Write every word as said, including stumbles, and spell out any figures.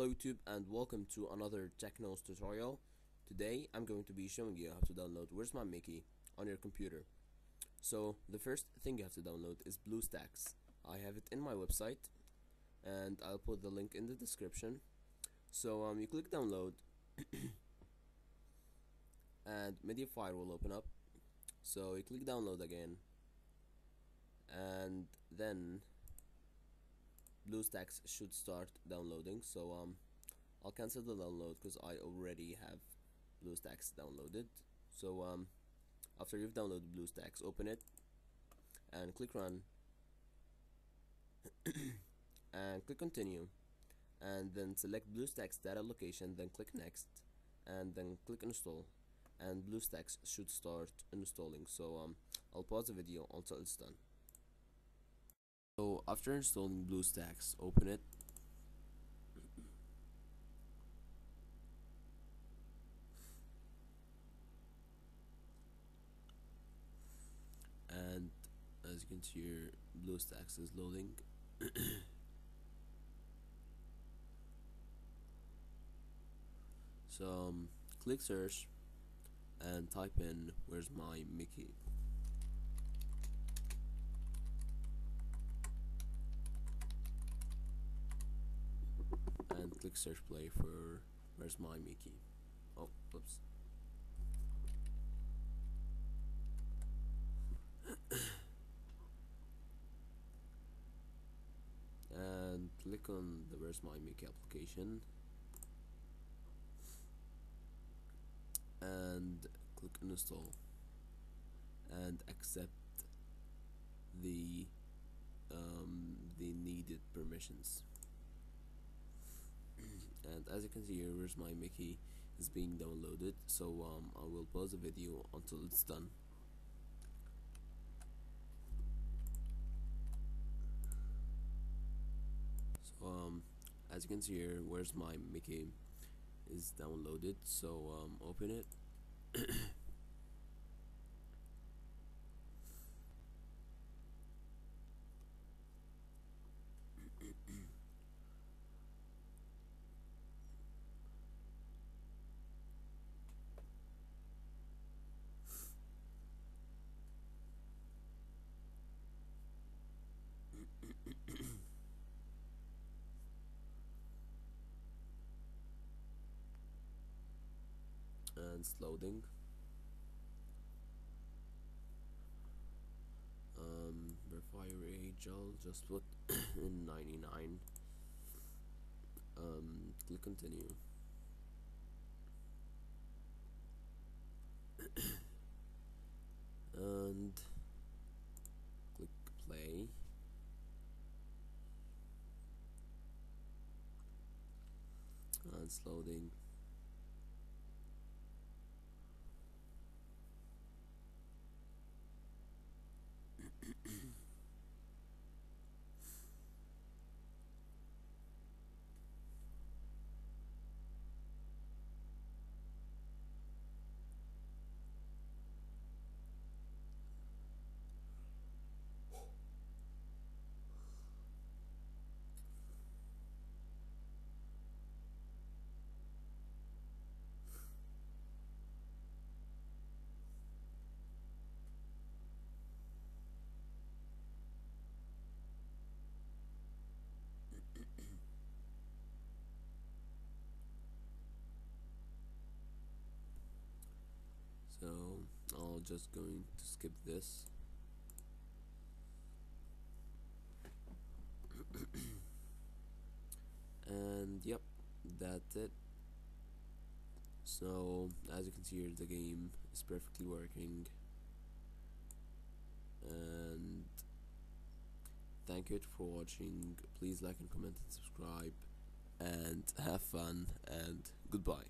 Hello YouTube, and welcome to another TechKnows tutorial. Today I'm going to be showing you how to download Where's My Mickey on your computer. So the first thing you have to download is BlueStacks. I have it in my website and I'll put the link in the description. So um, you click download and mediafire will open up. So you click download again and then BlueStacks should start downloading. So um, I'll cancel the download because I already have BlueStacks downloaded. So um, after you've downloaded BlueStacks, open it and click run and click continue, and then select BlueStacks data location, then click next and then click install, and BlueStacks should start installing. So um, I'll pause the video until it's done. So after installing BlueStacks, open it and as you can see here, BlueStacks is loading. So um, click search and type in Where's My Mickey. Click search play for Where's My Mickey. Oh, oops. And click on the Where's My Mickey application and click install and accept the um, the needed permissions. And as you can see here, Where's My Mickey is being downloaded. So um, I will pause the video until it's done. So um, as you can see here, Where's My Mickey is downloaded. So um, open it and it's loading. Um, verify your age, I'll just put in ninety-nine. Um, click continue. And click play. And it's loading. So I'll just going to skip this. And yep, that's it. So as you can see here, the game is perfectly working. And thank you for watching. Please like and comment and subscribe, and have fun, and goodbye.